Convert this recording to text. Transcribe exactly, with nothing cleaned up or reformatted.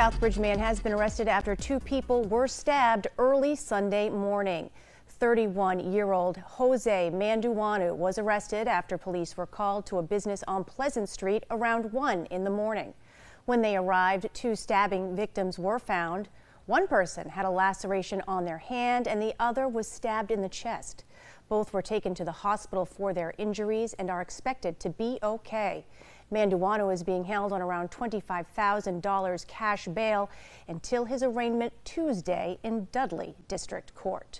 Southbridge man has been arrested after two people were stabbed early Sunday morning. thirty-one-year-old Jose Manduanu was arrested after police were called to a business on Pleasant Street around one in the morning. When they arrived, two stabbing victims were found. One person had a laceration on their hand and the other was stabbed in the chest. Both were taken to the hospital for their injuries and are expected to be okay. Manduanu is being held on around twenty-five thousand dollars cash bail until his arraignment Tuesday in Dudley District Court.